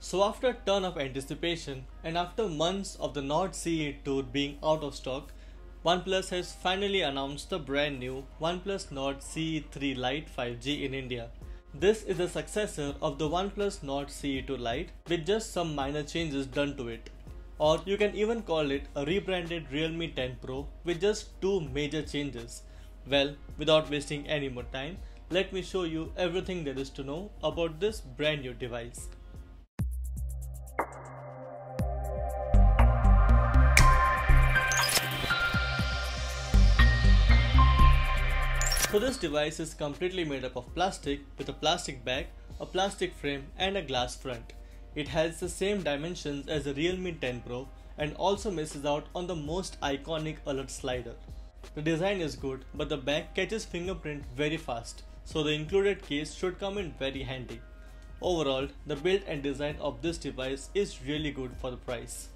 So after a ton of anticipation and after months of the Nord CE2 being out of stock, OnePlus has finally announced the brand new OnePlus Nord CE3 Lite 5G in India. This is the successor of the OnePlus Nord CE2 Lite with just some minor changes done to it. Or you can even call it a rebranded Realme 10 Pro with just two major changes. Well, without wasting any more time, let me show you everything there is to know about this brand new device. So this device is completely made up of plastic with a plastic back, a plastic frame and a glass front. It has the same dimensions as the Realme 10 Pro and also misses out on the most iconic alert slider. The design is good, but the back catches fingerprint very fast, so the included case should come in very handy. Overall, the build and design of this device is really good for the price.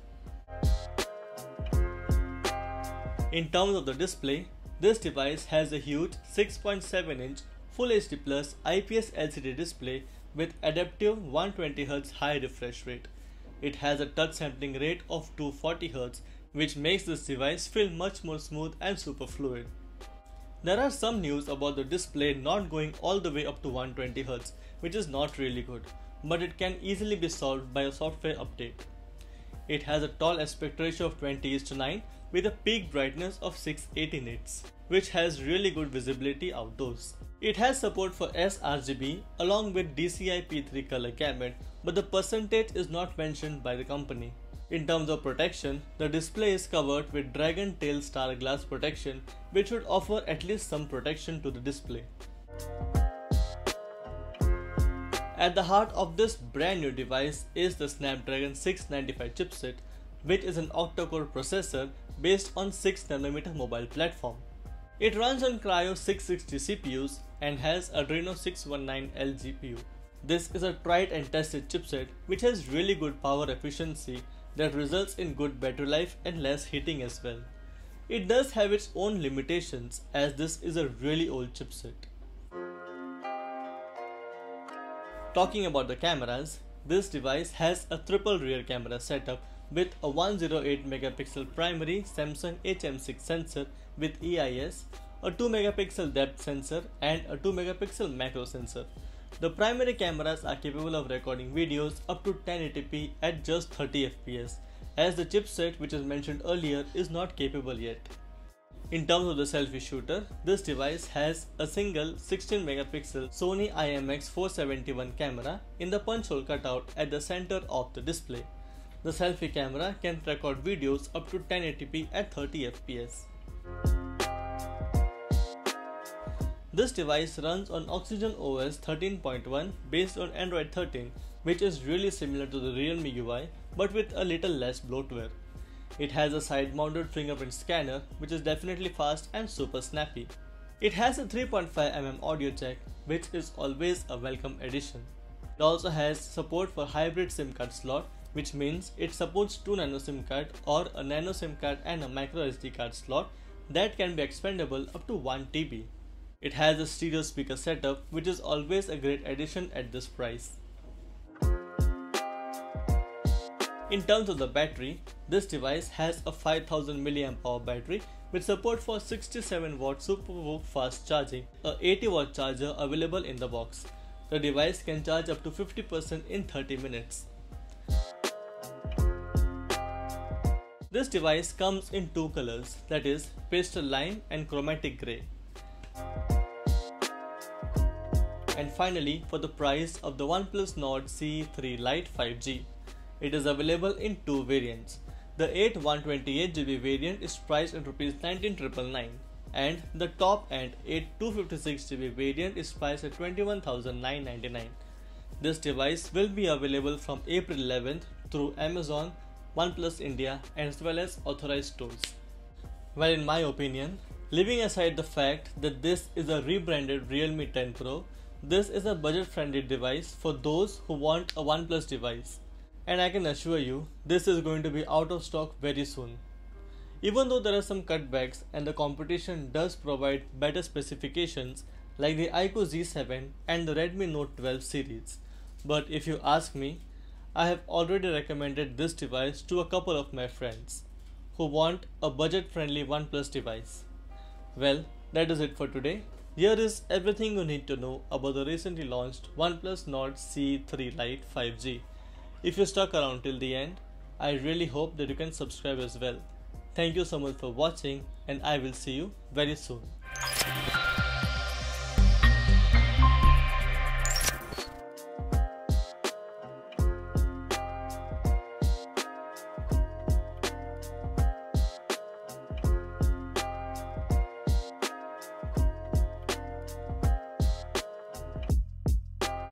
In terms of the display, this device has a huge 6.7-inch Full HD Plus IPS LCD display with adaptive 120Hz high refresh rate. It has a touch sampling rate of 240Hz, which makes this device feel much more smooth and super fluid. There are some news about the display not going all the way up to 120Hz, which is not really good, but it can easily be solved by a software update. It has a tall aspect ratio of 20:9 with a peak brightness of 680 nits, which has really good visibility outdoors. It has support for sRGB along with DCI-P3 color gamut, but the percentage is not mentioned by the company. In terms of protection, the display is covered with Dragon Tail Star Glass protection, which should offer at least some protection to the display. At the heart of this brand new device is the Snapdragon 695 chipset, which is an octa-core processor based on 6nm mobile platform. It runs on Cryo 660 CPUs and has Adreno 619L GPU. This is a tried and tested chipset which has really good power efficiency that results in good battery life and less heating as well. It does have its own limitations as this is a really old chipset. Talking about the cameras, this device has a triple rear camera setup with a 108MP primary Samsung HM6 sensor with EIS, a 2MP depth sensor and a 2MP macro sensor. The primary cameras are capable of recording videos up to 1080p at just 30fps, as the chipset which is mentioned earlier is not capable yet. In terms of the selfie shooter, this device has a single 16MP Sony IMX471 camera in the punch hole cutout at the center of the display. The selfie camera can record videos up to 1080p at 30fps. This device runs on Oxygen OS 13.1 based on Android 13, which is really similar to the Realme UI but with a little less bloatware. It has a side-mounted fingerprint scanner which is definitely fast and super snappy. It has a 3.5mm audio jack, which is always a welcome addition. It also has support for hybrid SIM card slot, which means it supports 2 nano SIM card or a nano SIM card and a micro SD card slot that can be expandable up to 1 TB. It has a stereo speaker setup, which is always a great addition at this price. In terms of the battery, this device has a 5000 mAh battery with support for 67W SuperVOOC fast charging, a 80W charger available in the box. The device can charge up to 50% in 30 minutes. This device comes in two colors, that is pastel lime and chromatic grey. And finally, for the price of the OnePlus Nord CE3 Lite 5G, it is available in two variants. The 8 128GB variant is priced at Rs 19,999 and the top end 8 256GB variant is priced at Rs 21,999. This device will be available from April 11th through Amazon, OnePlus India as well as authorized stores. Well, in my opinion, leaving aside the fact that this is a rebranded Realme 10 Pro, this is a budget-friendly device for those who want a OnePlus device. And I can assure you, this is going to be out of stock very soon. Even though there are some cutbacks and the competition does provide better specifications like the iQOO Z7 and the Redmi Note 12 series. But if you ask me, I have already recommended this device to a couple of my friends who want a budget-friendly OnePlus device. Well, that is it for today. Here is everything you need to know about the recently launched OnePlus Nord CE3 Lite 5G. If you stuck around till the end, I really hope that you can subscribe as well. Thank you so much for watching, and I will see you very soon.